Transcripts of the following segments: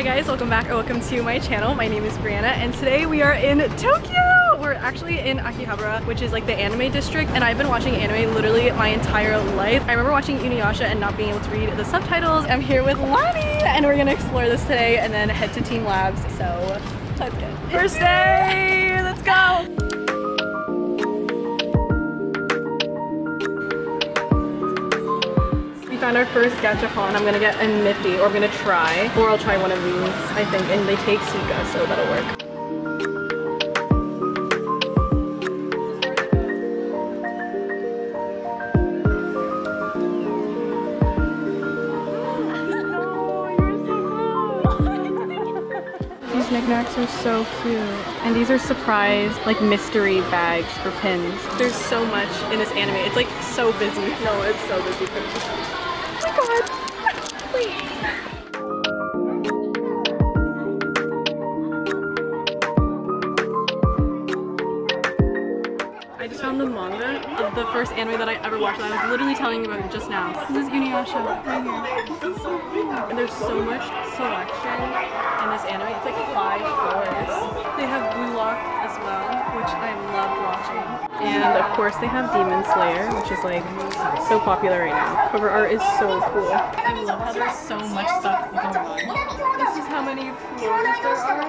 Hi guys, welcome back or welcome to my channel. My name is Brianna and today we are in Tokyo! We're actually in Akihabara, which is like the anime district, and I've been watching anime literally my entire life. I remember watching Inuyasha and not being able to read the subtitles. I'm here with Lani and we're gonna explore this today and then head to teamLab. So let's go. First day! Let's go! Found our first gachapon. I'm gonna get a Miffy, or I'm gonna try, or I'll try one of these, I think, and they take Suka, so that'll work. These knickknacks are so cute. And these are surprise, like, mystery bags for pins. There's so much in this anime. It's like so busy. No, it's so busy. Oh my god! Please! The manga of the first anime that I ever watched that I was literally telling you about it just now. This is Inuyasha right here. This is so cool. And there's so much selection in this anime. It's like 5 floors. They have Blue Lock as well, which I loved watching. And of course they have Demon Slayer, which is like so popular right now. Cover art is so cool. I love how there's so much stuff going on. This is how many floors there are,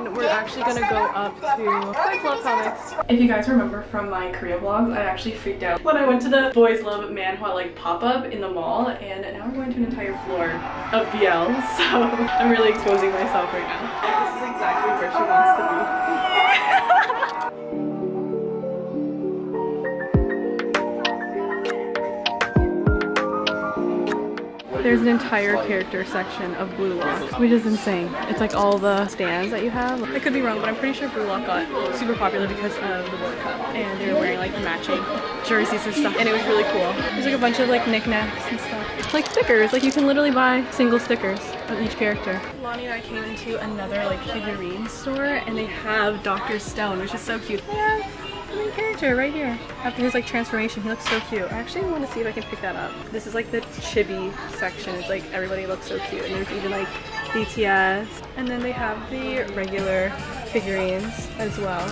and we're actually gonna go up to Boys Love Comics. If you guys remember from my career vlogs, I actually freaked out when I went to the Boys Love manhwa like pop-up in the mall, and now we're going to an entire floor of BL, so I'm really exposing myself right now. This is exactly where she wants to be. There's an entire character section of Blue Lock, which is insane. It's like all the stands that you have. I could be wrong, but I'm pretty sure Blue Lock got super popular because of the World Cup, and they were wearing like matching jerseys and stuff, and it was really cool. There's like a bunch of like knickknacks and stuff. It's like stickers, like you can literally buy single stickers of each character. Lani and I came into another like figurine store, and they have Dr. Stone, which is so cute. Yeah. Main character right here. After his like transformation, he looks so cute. I actually want to see if I can pick that up. This is like the chibi section. It's like everybody looks so cute, and there's even like BTS, and then they have the regular figurines as well.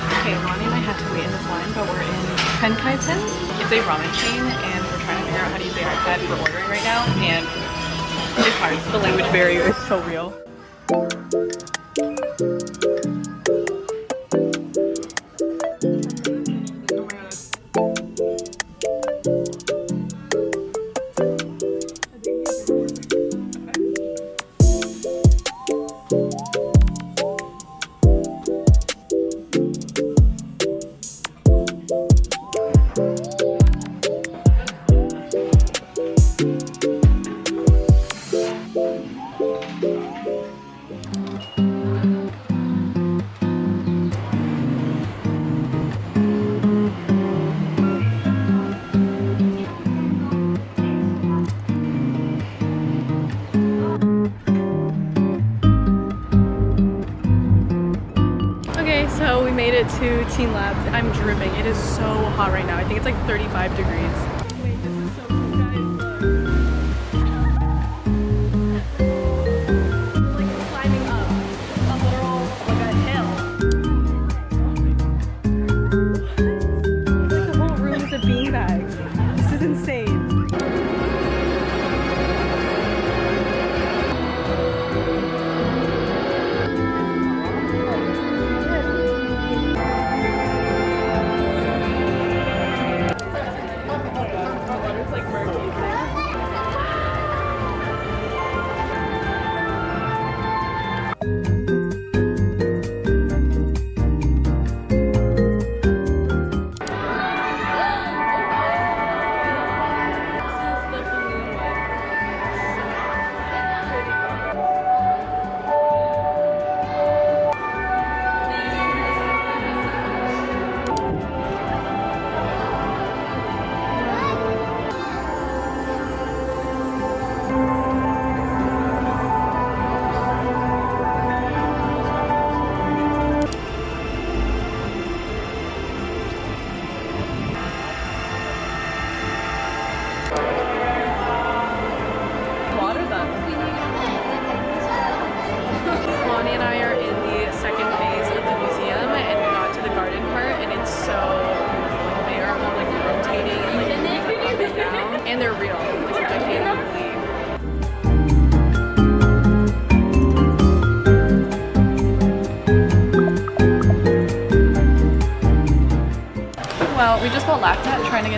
Okay, Lani and I had to wait in this line, but we're in Penkaiten. It's a ramen chain, and we're trying to figure out how to use our iPad for ordering right now, and it's hard. The language barrier is so real. So we made it to teamLab. I'm dripping. It is so hot right now. I think it's like 35 degrees.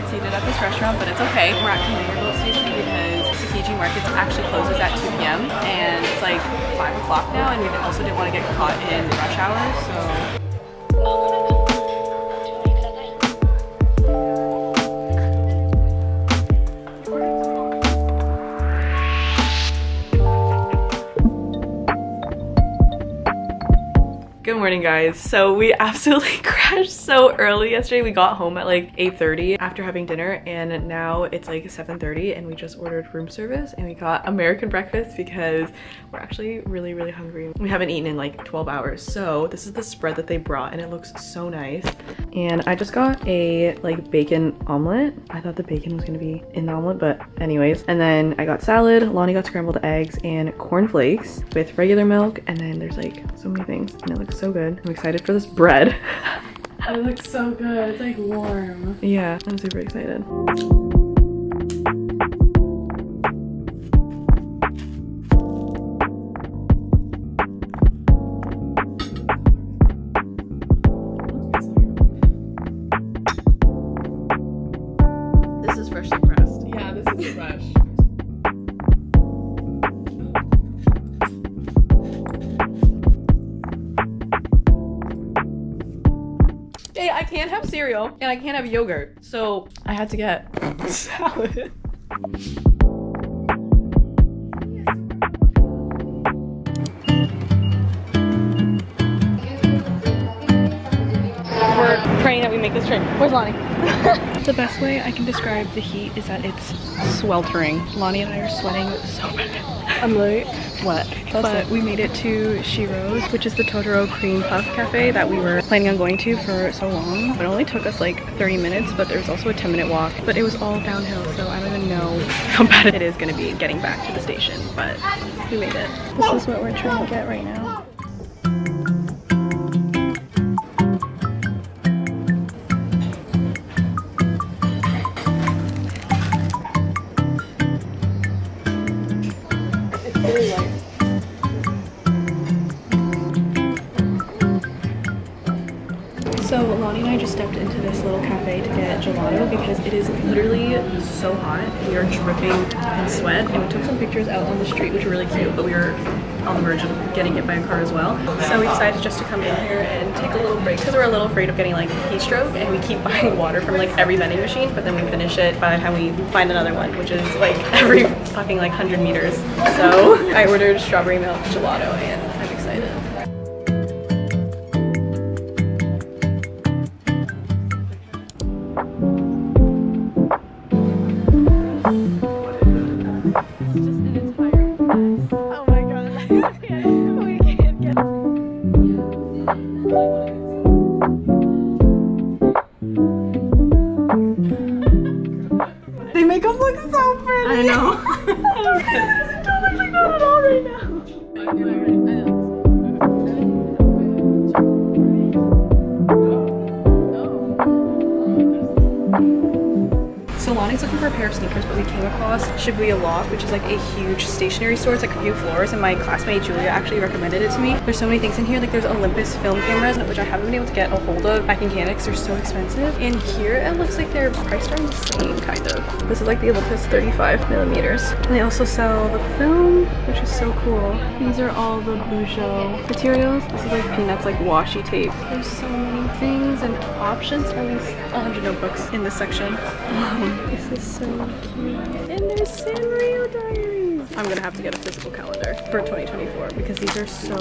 get seated at this restaurant, but it's okay. We're at Conveyor Station because Tsukiji Market actually closes at 2 p.m. and it's like 5 o'clock now, and we also didn't want to get caught in rush hour, so... Good morning, guys. So we absolutely crashed so early yesterday. We got home at like 8:30 after having dinner, and now it's like 7:30, and we just ordered room service and we got American breakfast because we're actually really, really hungry. We haven't eaten in like 12 hours. So this is the spread that they brought, and it looks so nice. And I just got a like bacon omelet. I thought the bacon was gonna be in the omelet, but anyways. And then I got salad, Lani got scrambled eggs and cornflakes with regular milk, and then there's like so many things, and it looks so good. I'm excited for this bread. It looks so good. It's like warm. Yeah, I'm super excited. This is freshly pressed. Yeah, this is fresh. I can't have cereal and I can't have yogurt, so I had to get salad. We're praying that we make this trip. Where's Lani? The best way I can describe the heat is that it's sweltering. Lani and I are sweating so bad. I'm late. What? But we made it to Shiro's, which is the Totoro cream puff cafe that we were planning on going to for so long. It only took us like 30 minutes, but there was also a 10-minute walk, but it was all downhill, so I don't even know how bad it is going to be getting back to the station, but we made it. This is what we're trying to get right now. So Lani and I just stepped into this little cafe to get gelato because it is literally so hot. We are dripping in sweat, and we took some pictures out on the street, which were really cute, but we were on the verge of getting hit by a car as well. So we decided just to come in here and take a little break because we're a little afraid of getting like heat stroke, and we keep buying water from like every vending machine, but then we finish it by the time we find another one, which is like every fucking like 100 meters. So I ordered strawberry milk gelato, and I'm excited. Shibuya Loft, which is like a huge stationery store. It's like a few floors, and my classmate Julia actually recommended it to me. There's so many things in here, like there's Olympus film cameras, which I haven't been able to get a hold of back in Canada because they're so expensive. And here it looks like their price are insane, kind of. This is like the Olympus 35mm. And they also sell the film, which is so cool. These are all the Busho materials. This is like peanuts, like washi tape. There's so many things and options. At least 100 notebooks in this section. This is so cute. And there's Sanrio diaries. I'm gonna have to get a physical calendar for 2024 because these are so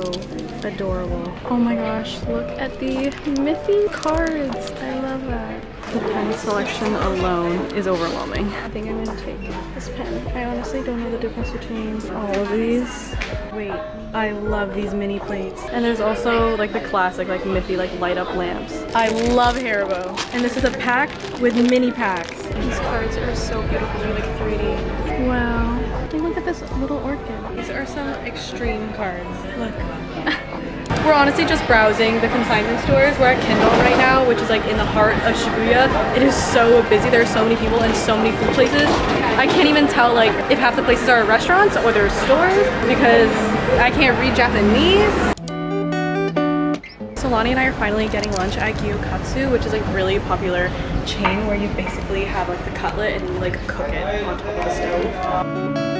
adorable. Oh my gosh, look at the Miffy cards. I love that. The pen selection alone is overwhelming. I think I'm gonna take this pen. I honestly don't know the difference between all of these. Wait, I love these mini plates. And there's also like the classic like Miffy like light up lamps. I love Haribo. And this is a pack with mini packs. These cards are so beautiful. They're like 3D. Wow. And look at this little orchid. These are some extreme cards. Look. We're honestly just browsing the consignment stores. We're at Kindle right now, which is like in the heart of Shibuya. It is so busy. There are so many people and so many food places. I can't even tell like if half the places are restaurants or they're stores because I can't read Japanese. So Lani and I are finally getting lunch at Gyukatsu, which is like really popular chain where you basically have like the cutlet and you like cook it on top of the stove.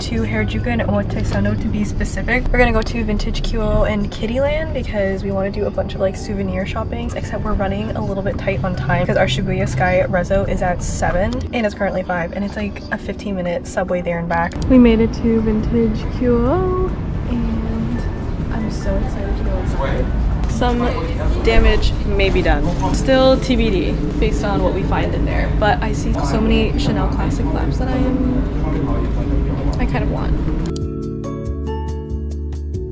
To Harajuku and Omotesando to be specific. We're gonna go to Vintage Qo and Kiddyland because we want to do a bunch of like souvenir shopping, except we're running a little bit tight on time because our Shibuya Sky Rezo is at 7 and it's currently 5 and it's like a 15-minute subway there and back. We made it to Vintage Qo and I'm so excited to go inside. Some damage may be done. Still TBD based on what we find in there, but I see so many Chanel classic labs that I kind of want.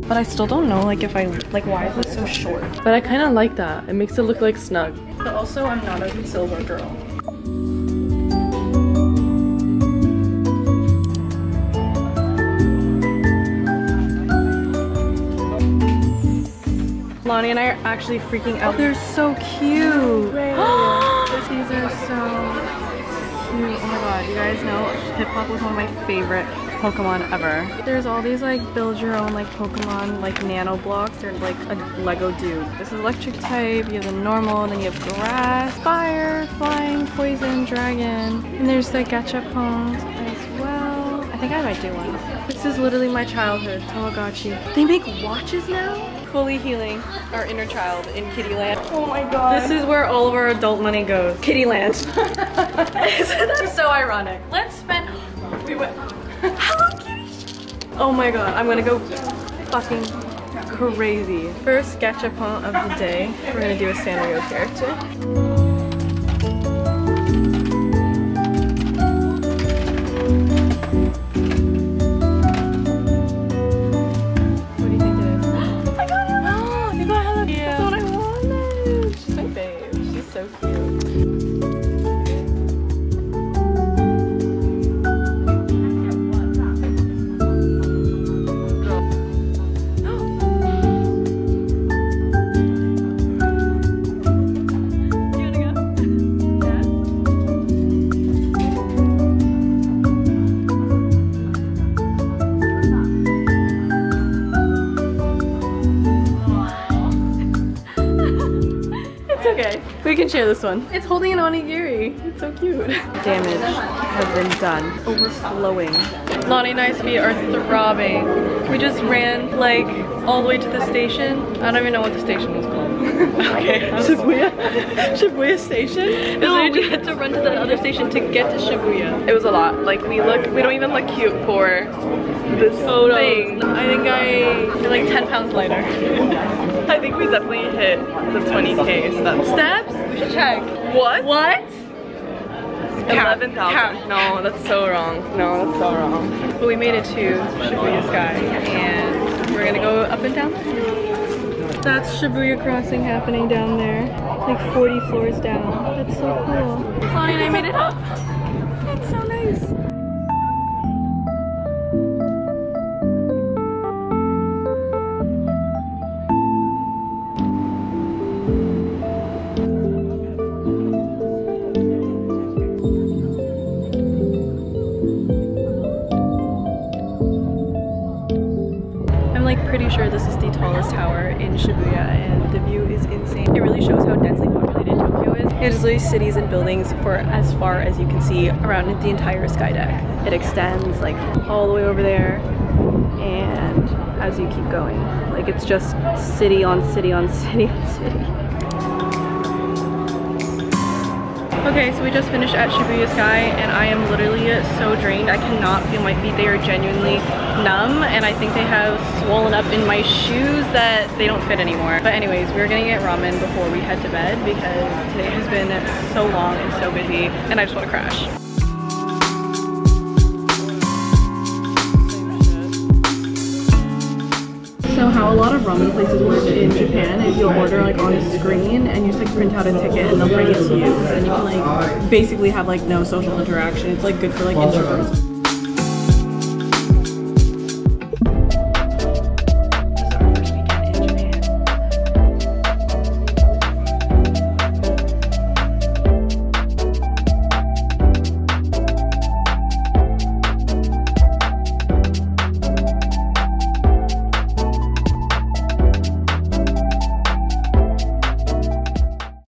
But I still don't know like if I like why it was so short. But I kind of like that. It makes it look like snug. But also I'm not a silver girl. Lani and I are actually freaking out. They're so cute. These are so cute. Oh my god, you guys know Hip Hop was one of my favorite Pokemon ever. There's all these like build your own like Pokemon like nano blocks. They're like a Lego dude. This is electric type, you have the normal, and then you have grass, fire, flying, poison, dragon. And there's the gachapons as well. I think I might do one. This is literally my childhood, Tamagotchi. They make watches now? Fully healing our inner child in Kiddyland. Oh my god. This is where all of our adult money goes. Kiddyland. That's so ironic. Let's spend. We went. Hello Kitty! Oh my god, I'm gonna go fucking crazy. First gachapon of the day, we're gonna do a Sanrio character. What do you think it is? I got her! Oh, you got her! That's what I wanted! She's my babe, she's so cute. We can share this one. It's holding an onigiri. It's so cute. Damage has been done. Overflowing. Lani and I's feet are throbbing. We just ran like all the way to the station. I don't even know what the station was called. Okay. Shibuya? Shibuya Station? No, we had to run to the other station to get to Shibuya. It was a lot. Like we don't even look cute for this thing. I think I'm like 10 pounds lighter. I think we definitely hit the 20K steps. We should check. What? What? 11,000. No, that's so wrong. No, that's so wrong. But we made it to Shibuya Sky, and we're gonna go up and down. That's Shibuya Crossing happening down there, like 40 floors down. That's so cool. Lani and I made it up. It's so nice. Pretty sure this is the tallest tower in Shibuya and the view is insane. It really shows how densely populated Tokyo is. It is literally cities and buildings for as far as you can see around the entire sky deck. It extends like all the way over there and as you keep going. Like it's just city on city on city on city. Okay, so we just finished at Shibuya Sky and I am literally so drained. I cannot feel my feet. They are genuinely numb and I think they have swollen up in my shoes that they don't fit anymore. But anyways, we're gonna get ramen before we head to bed because today has been so long and so busy and I just want to crash. So how a lot of ramen places work in Japan is you'll order like on a screen and you just like print out a ticket and they'll bring it to you, and you can like basically have like no social interaction. It's like good for like introverts.